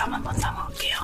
Sama-sama, okay.